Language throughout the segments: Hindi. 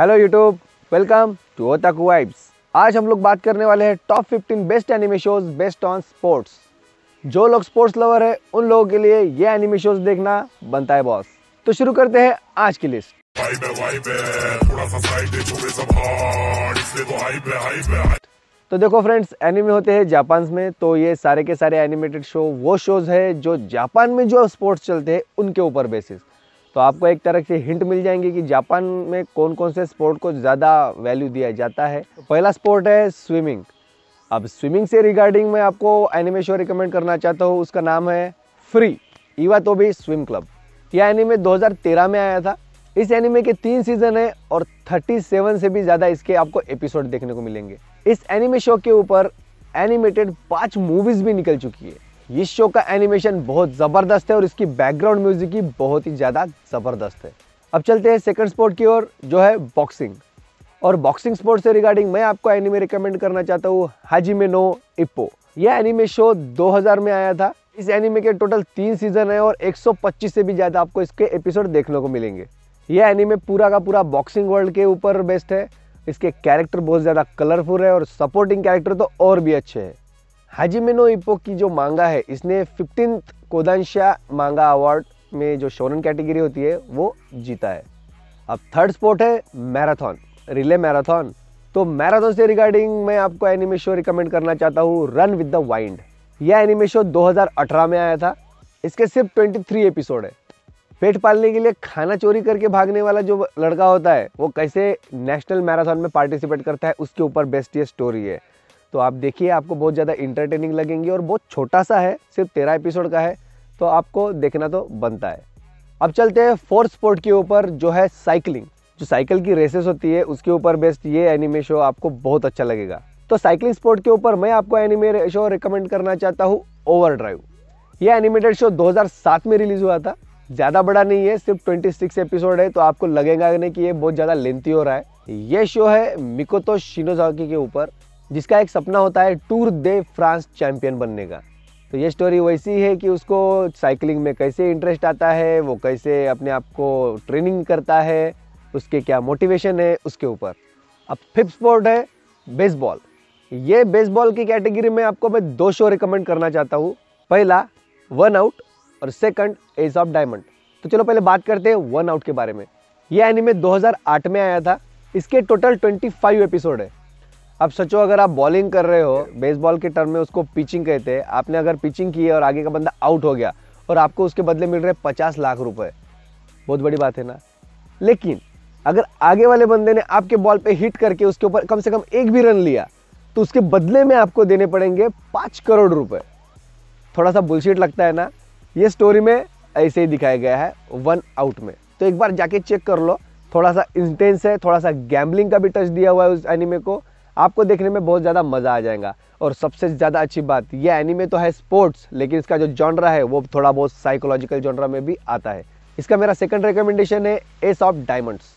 Hello YouTube, welcome to ओताकू vibes. आज हम लोग बात करने वाले हैं top 15 best anime shows best on sports. जो लोग स्पोर्ट्स लवर है उन लोगों के लिए ये एनिमे शोज देखना बनता है बॉस। तो शुरू करते हैं आज की लिस्ट। तो देखो फ्रेंड्स, एनिमे होते हैं जापान में, तो ये सारे के सारे एनिमेटेड शो वो शोज है जो जापान में जो स्पोर्ट्स चलते हैं उनके ऊपर बेसिस। तो आपको एक तरह से हिंट मिल जाएंगे कि जापान में कौन कौन से स्पोर्ट को ज़्यादा वैल्यू दिया जाता है। पहला स्पोर्ट है स्विमिंग। अब स्विमिंग से रिगार्डिंग मैं आपको एनिमे शो रिकमेंड करना चाहता हूँ, उसका नाम है फ्री इवातोबी स्विम क्लब। यह एनिमे 2013 में आया था। इस एनिमे के 3 सीजन है और 37 से भी ज़्यादा इसके आपको एपिसोड देखने को मिलेंगे। इस एनिमे शो के ऊपर एनिमेटेड 5 मूवीज़ भी निकल चुकी है। इस शो का एनिमेशन बहुत ज़बरदस्त है और इसकी बैकग्राउंड म्यूजिक भी बहुत ही ज़्यादा ज़बरदस्त है। अब चलते हैं सेकंड स्पोर्ट की ओर, जो है बॉक्सिंग। और बॉक्सिंग स्पोर्ट से रिगार्डिंग मैं आपको एनिमे रिकमेंड करना चाहता हूँ, हाजिमे नो इप्पो। यह एनिमे शो 2000 में आया था। इस एनिमे के टोटल 3 सीजन है और 125 से भी ज़्यादा आपको इसके एपिसोड देखने को मिलेंगे। यह एनिमे पूरा का पूरा बॉक्सिंग वर्ल्ड के ऊपर बेस्ड है। इसके कैरेक्टर बहुत ज़्यादा कलरफुल है और सपोर्टिंग कैरेक्टर तो और भी अच्छे हैं। हाजिमे नो इप्पो की जो मांगा है, इसने 15th कोदांशा मांगा अवार्ड में जो शोनन कैटेगरी होती है वो जीता है। अब थर्ड स्पोर्ट है मैराथन, रिले मैराथन। तो मैराथन से रिगार्डिंग मैं आपको एनिमे शो रिकमेंड करना चाहता हूँ, रन विद द वाइंड। यह एनिमे शो 2018 में आया था। इसके सिर्फ 23 एपिसोड है। पेट पालने के लिए खाना चोरी करके भागने वाला जो लड़का होता है वो कैसे नेशनल मैराथन में पार्टिसिपेट करता है, उसके ऊपर बेस्ट ये स्टोरी है। तो आप देखिए, आपको बहुत ज़्यादा इंटरटेनिंग लगेंगी और बहुत छोटा सा है, सिर्फ 13 एपिसोड का है, तो आपको देखना तो बनता है। अब चलते हैं फोर्थ स्पोर्ट के ऊपर, जो है साइकिलिंग। जो साइकिल की रेसेस होती है उसके ऊपर बेस्ड ये एनिमे शो आपको बहुत अच्छा लगेगा। तो साइकिलिंग स्पोर्ट के ऊपर मैं आपको एनिमे शो रिकमेंड करना चाहता हूँ, ओवरड्राइव। यह एनिमेटेड शो 2007 में रिलीज़ हुआ था। ज़्यादा बड़ा नहीं है, सिर्फ 26 एपिसोड है, तो आपको लगेगा नहीं कि ये बहुत ज़्यादा लेंथी हो रहा है। ये शो है मिकोतो शिनोजाकी के ऊपर, जिसका एक सपना होता है टूर दे फ्रांस चैंपियन बनने का। तो ये स्टोरी वैसी है कि उसको साइकिलिंग में कैसे इंटरेस्ट आता है, वो कैसे अपने आप को ट्रेनिंग करता है, उसके क्या मोटिवेशन है उसके ऊपर। अब फिफ्थ स्पोर्ट है बेसबॉल। ये बेसबॉल की कैटेगरी में आपको मैं 2 शो रिकमेंड करना चाहता हूँ, पहला वन आउट और सेकंड एस ऑफ डायमंड। तो चलो पहले बात करते हैं वन आउट के बारे में। यह एनिमे 2008 में आया था। इसके टोटल 25 एपिसोड है। अब सोचो, अगर आप बॉलिंग कर रहे हो, बेसबॉल के टर्म में उसको पिचिंग कहते हैं, आपने अगर पिचिंग की है और आगे का बंदा आउट हो गया और आपको उसके बदले मिल रहे 50 लाख रुपए, बहुत बड़ी बात है ना। लेकिन अगर आगे वाले बंदे ने आपके बॉल पे हिट करके उसके ऊपर कम से कम एक भी रन लिया तो उसके बदले में आपको देने पड़ेंगे 5 करोड़ रुपये। थोड़ा सा बुलशिट लगता है ना। ये स्टोरी में ऐसे ही दिखाया गया है वन आउट में, तो एक बार जाके चेक कर लो। थोड़ा सा इंटेंस है, थोड़ा सा गैम्बलिंग का भी टच दिया हुआ है उस एनिमे को, आपको देखने में बहुत ज़्यादा मज़ा आ जाएगा। और सबसे ज़्यादा अच्छी बात, ये एनिमे तो है स्पोर्ट्स, लेकिन इसका जो जॉनरा है वो थोड़ा बहुत साइकोलॉजिकल जॉनरा में भी आता है। इसका मेरा सेकंड रिकमेंडेशन है एस ऑफ डायमंड्स।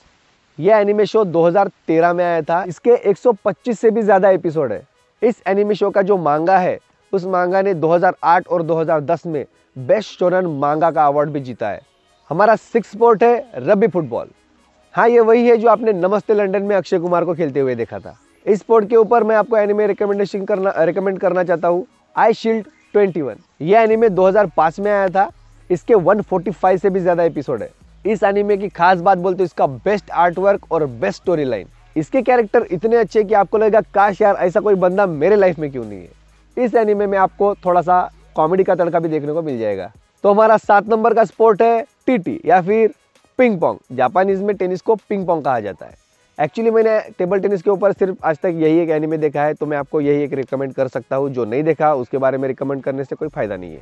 यह एनिमे शो 2013 में आया था। इसके 125 से भी ज़्यादा एपिसोड है। इस एनिमे शो का जो मांगा है, उस मांगा ने 2008 और 2010 में बेस्ट शोनन मांगा का अवार्ड भी जीता है। हमारा सिक्स्थ स्पोर्ट है रग्बी फुटबॉल। हाँ, ये वही है जो आपने नमस्ते लंदन में अक्षय कुमार को खेलते हुए देखा था। इस स्पोर्ट के ऊपर मैं आपको एनिमे रिकमेंड करना चाहता हूँ, आई शील्ड 21। यह एनिमे 2005 में आया था। इसके 145 से भी ज़्यादा एपिसोड है। इस एनिमे की खास बात बोलते तो इसका बेस्ट आर्टवर्क और बेस्ट स्टोरी लाइन। इसके कैरेक्टर इतने अच्छे कि आपको लगेगा काश यार ऐसा कोई बंदा मेरे लाइफ में क्यों नहीं है। इस एनिमे में आपको थोड़ा सा कॉमेडी का तड़का भी देखने को मिल जाएगा। तो हमारा 7 नंबर का स्पोर्ट है टीटी या फिर पिंग पोंग। जापानीज में टेनिस को पिंग पोंग कहा जाता है। एक्चुअली मैंने टेबल टेनिस के ऊपर सिर्फ आज तक यही एक एनिमे देखा है, तो मैं आपको यही एक रिकमेंड कर सकता हूँ। जो नहीं देखा उसके बारे में रिकमेंड करने से कोई फायदा नहीं है।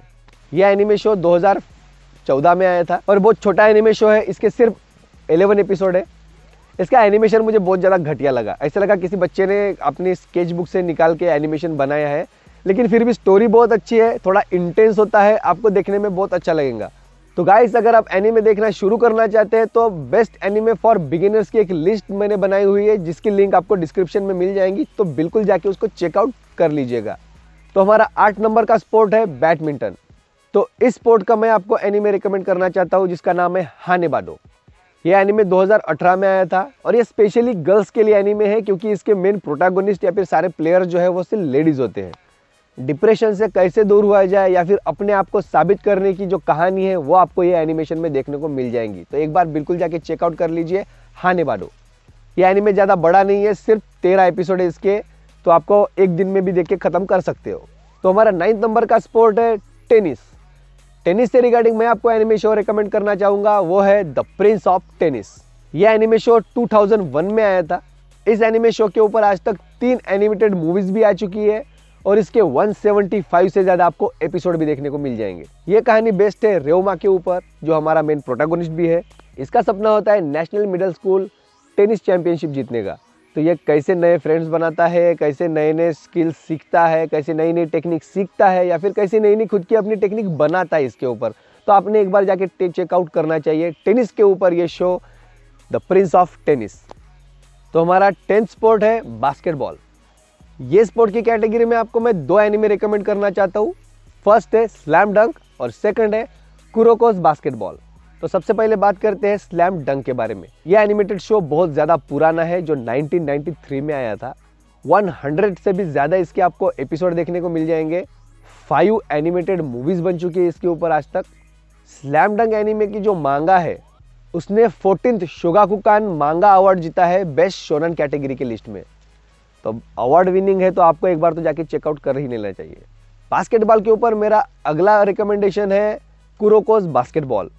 यह एनिमे शो 2014 में आया था और बहुत छोटा एनिमे शो है। इसके सिर्फ 11 एपिसोड है। इसका एनिमेशन मुझे बहुत ज़्यादा घटिया लगा। ऐसा लगा किसी बच्चे ने अपनी स्केच बुक से निकाल के एनिमेशन बनाया है, लेकिन फिर भी स्टोरी बहुत अच्छी है, थोड़ा इंटेंस होता है, आपको देखने में बहुत अच्छा लगेगा। तो गाइस, अगर आप एनिमे देखना शुरू करना चाहते हैं तो बेस्ट एनिमे फॉर बिगिनर्स की एक लिस्ट मैंने बनाई हुई है, जिसकी लिंक आपको डिस्क्रिप्शन में मिल जाएगी, तो बिल्कुल जाके उसको चेकआउट कर लीजिएगा। तो हमारा 8 नंबर का स्पोर्ट है बैडमिंटन। तो इस स्पोर्ट का मैं आपको एनिमे रिकमेंड करना चाहता हूँ, जिसका नाम है हाने बाडो। ये एनीमे 2018 में आया था और ये स्पेशली गर्ल्स के लिए एनीमे है क्योंकि इसके मेन प्रोटैगोनिस्ट या फिर सारे प्लेयर जो है वो सिर्फ लेडीज होते हैं। डिप्रेशन से कैसे दूर हुआ जाए या फिर अपने आप को साबित करने की जो कहानी है वो आपको ये एनिमेशन में देखने को मिल जाएंगी। तो एक बार बिल्कुल जाके चेकआउट कर लीजिए हाने बाडो। ये एनीमे ज़्यादा बड़ा नहीं है, सिर्फ 13 एपिसोड है इसके, तो आपको एक दिन में भी देख के ख़त्म कर सकते हो। तो हमारा 9th नंबर का स्पोर्ट है टेनिस। टेनिस से रिगार्डिंग मैं आपको एनिमे शो रिकमेंड करना चाहूँगा, वो है द प्रिंस ऑफ टेनिस। यह एनिमे शो 2001 में आया था। इस एनिमे शो के ऊपर आज तक 3 एनिमेटेड मूवीज़ भी आ चुकी है और इसके 175 से ज़्यादा आपको एपिसोड भी देखने को मिल जाएंगे। ये कहानी बेस्ड है रेओमा के ऊपर जो हमारा मेन प्रोटैगोनिस्ट भी है। इसका सपना होता है national middle school tennis championship जीतने का। तो ये कैसे नए फ्रेंड्स बनाता है, कैसे नए नए स्किल्स सीखता है, कैसे नई नई टेक्निक सीखता है या फिर कैसे नई नई खुद की अपनी टेक्निक बनाता है इसके ऊपर। तो आपने एक बार जाके चेकआउट करना चाहिए टेनिस के ऊपर ये show the Prince of tennis. तो हमारा 10th स्पोर्ट है बास्केटबॉल। ये स्पोर्ट की कैटेगरी में आपको मैं 2 एनिमे रिकमेंड करना चाहता हूँ। फर्स्ट है स्लैम डंक और सेकेंड है कुरोकोस बास्केटबॉल। तो सबसे पहले बात करते हैं स्लैम डंक के बारे में। यह एनिमेटेड शो बहुत ज़्यादा पुराना है जो 1993 में आया था। 100 से भी ज़्यादा इसके आपको एपिसोड देखने को मिल जाएंगे। 5 एनिमेटेड मूवीज़ बन चुकी है इसके ऊपर आज तक। स्लैम डंक एनिमे की जो मांगा है उसने 14th शोगाकुकान मांगा अवार्ड जीता है बेस्ट शोनन कैटेगरी के लिस्ट में। तो अवार्ड विनिंग है तो आपको एक बार तो जाके चेकआउट कर ही लेना चाहिए। बास्केटबॉल के ऊपर मेरा अगला रिकमेंडेशन है कुरोकोस बास्केटबॉल।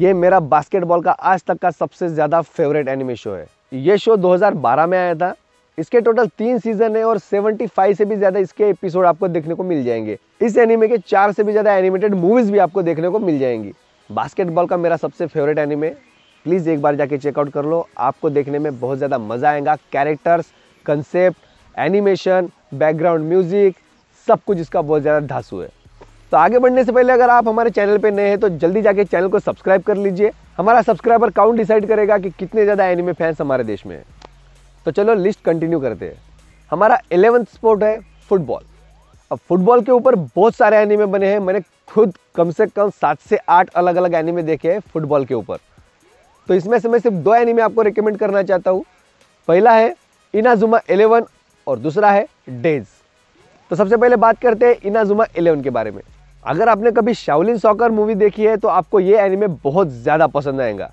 ये मेरा बास्केटबॉल का आज तक का सबसे ज़्यादा फेवरेट एनिमे शो है। ये शो 2012 में आया था। इसके टोटल 3 सीजन है और 75 से भी ज़्यादा इसके एपिसोड आपको देखने को मिल जाएंगे। इस एनिमे के 4 से भी ज़्यादा एनिमेटेड मूवीज़ भी आपको देखने को मिल जाएंगी। बास्केटबॉल का मेरा सबसे फेवरेट एनिमे, प्लीज़ एक बार जाके चेकआउट कर लो, आपको देखने में बहुत ज़्यादा मज़ा आएगा। Characters, concept, animation, background music, सब कुछ इसका बहुत ज़्यादा धांसू है। तो आगे बढ़ने से पहले अगर आप हमारे चैनल पे नए हैं तो जल्दी जाके चैनल को सब्सक्राइब कर लीजिए। हमारा सब्सक्राइबर काउंट डिसाइड करेगा कि कितने ज़्यादा एनिमे फैंस हमारे देश में हैं। तो चलो लिस्ट कंटिन्यू करते हैं। हमारा 11th स्पोर्ट है फुटबॉल। अब फुटबॉल के ऊपर बहुत सारे एनिमे बने हैं। मैंने खुद कम से कम 7 से 8 अलग अलग एनिमे देखे हैं फुटबॉल के ऊपर। तो इसमें से मैं सिर्फ 2 एनिमे आपको रिकमेंड करना चाहता हूँ। पहला है इनाजुमा 11 और दूसरा है डेज। तो सबसे पहले बात करते हैं इनाजुमा 11 के बारे में। अगर आपने कभी शाओलिन सॉकर मूवी देखी है तो आपको ये एनिमे बहुत ज़्यादा पसंद आएगा।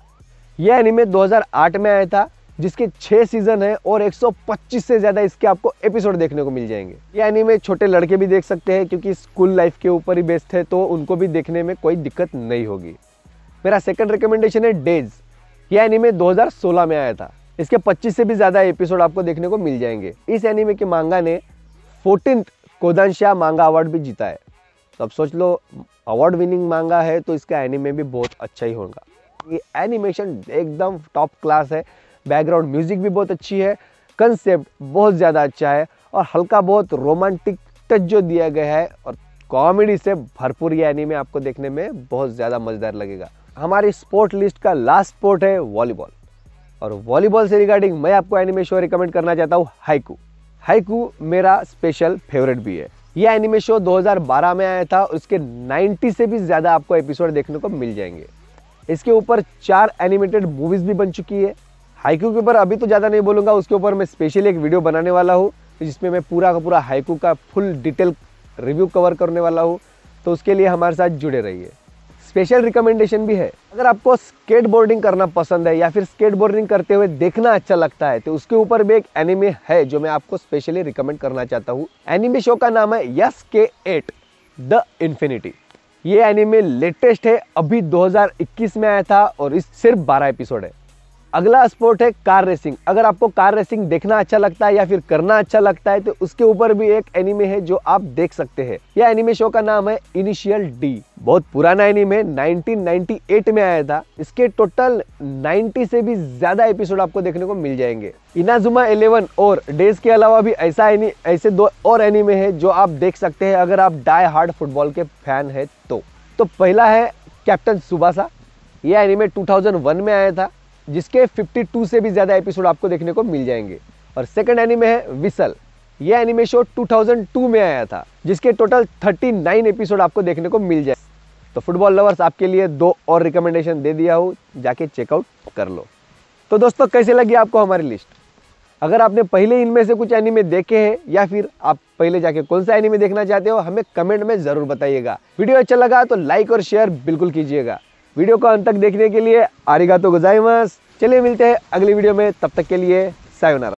ये एनिमे 2008 में आया था जिसके 6 सीज़न हैं और 125 से ज़्यादा इसके आपको एपिसोड देखने को मिल जाएंगे। ये एनिमे छोटे लड़के भी देख सकते हैं क्योंकि स्कूल लाइफ के ऊपर ही बेस्ड है तो उनको भी देखने में कोई दिक्कत नहीं होगी। मेरा सेकंड रिकमेंडेशन है डेज। ये एनिमे 2016 में आया था। इसके 25 से भी ज़्यादा एपिसोड आपको देखने को मिल जाएंगे। इस एनिमे के मांगा ने 14th कोदांशा मांगा अवार्ड भी जीता है। तो अब सोच लो अवार्ड विनिंग मांगा है तो इसका एनिमे भी बहुत अच्छा ही होगा। ये एनिमेशन एकदम टॉप क्लास है, बैकग्राउंड म्यूजिक भी बहुत अच्छी है, कंसेप्ट बहुत ज़्यादा अच्छा है और हल्का बहुत रोमांटिक टच जो दिया गया है और कॉमेडी से भरपूर ये एनिमे आपको देखने में बहुत ज़्यादा मज़ेदार लगेगा। हमारी स्पोर्ट लिस्ट का लास्ट स्पोर्ट है वॉलीबॉल और वॉलीबॉल से रिगार्डिंग मैं आपको एनिमे शो रिकमेंड करना चाहता हूँ हाइकू। हाइकू मेरा स्पेशल फेवरेट भी है। यह एनिमे शो 2012 में आया था। उसके 90 से भी ज़्यादा आपको एपिसोड देखने को मिल जाएंगे। इसके ऊपर 4 एनिमेटेड मूवीज़ भी बन चुकी है। हाइकू के ऊपर अभी तो ज़्यादा नहीं बोलूँगा, उसके ऊपर मैं स्पेशली एक वीडियो बनाने वाला हूँ जिसमें मैं पूरा का पूरा हाइकू का फुल डिटेल रिव्यू कवर करने वाला हूँ। तो उसके लिए हमारे साथ जुड़े रहिए। स्पेशल रिकमेंडेशन भी है, अगर आपको स्केटबोर्डिंग करना पसंद है या फिर स्केटबोर्डिंग करते हुए देखना अच्छा लगता है तो उसके ऊपर भी एक एनिमे है जो मैं आपको स्पेशली रिकमेंड करना चाहता हूँ। एनिमे शो का नाम है SK8 द इन्फिनिटी। ये एनिमे लेटेस्ट है, अभी 2021 में आया था और इस सिर्फ 12 एपिसोड है। अगला स्पोर्ट है कार रेसिंग। अगर आपको कार रेसिंग देखना अच्छा लगता है या फिर करना अच्छा लगता है तो उसके ऊपर भी एक एनिमे है जो आप देख सकते हैं। यह एनिमे शो का नाम है इनिशियल डी। बहुत पुराना एनिमे 1998 में आया था। इसके टोटल 90 से भी ज़्यादा एपिसोड आपको देखने को मिल जाएंगे। इनाजुमा 11 और डेज के अलावा भी ऐसे 2 और एनिमे है जो आप देख सकते हैं अगर आप डाई हार्ड फुटबॉल के फैन है तो। पहला है कैप्टन सुबासा। यह एनिमे 2001 में आया था जिसके 52 से भी ज़्यादा एपिसोड आपको देखने को मिल जाएंगे। और सेकंड एनिमे है विसल। यह एनिमे शो 2002 में आया था जिसके टोटल 39 एपिसोड आपको देखने को मिल जाए। तो फुटबॉल लवर्स आपके लिए 2 और रिकमेंडेशन दे दिया हूँ, जाके चेकआउट कर लो। तो दोस्तों कैसे लगी आपको हमारी लिस्ट? अगर आपने पहले इनमें से कुछ एनीमे देखे हैं या फिर आप पहले जाके कौन सा एनीमे देखना चाहते हो हमें कमेंट में ज़रूर बताइएगा। वीडियो अच्छा लगा तो लाइक और शेयर बिल्कुल कीजिएगा। वीडियो को अंत तक देखने के लिए आरिगातो गोजाइमास। चलिए मिलते हैं अगली वीडियो में, तब तक के लिए सायोनारा।